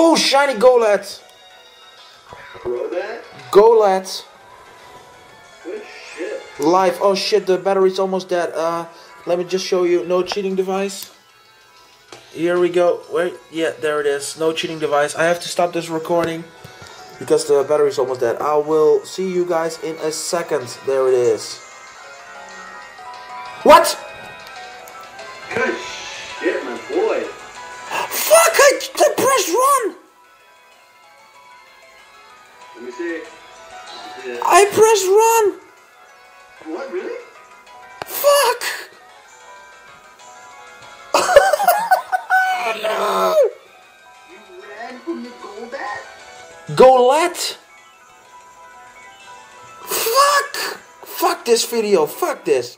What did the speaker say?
Oh, shiny Golett. Golett. Good shit. Life. Oh shit, the battery's almost dead. Let me just show you. No cheating device. Here we go. Wait, yeah, there it is. No cheating device. I have to stop this recording because the battery's almost dead. I will see you guys in a second. There it is. What? Good shit, my boy. Fuck! I pressed run. Let me see. Yeah. I pressed run. What, really? Fuck! Oh, no! You ran from the Golett? Golett? Fuck! Fuck this video. Fuck this.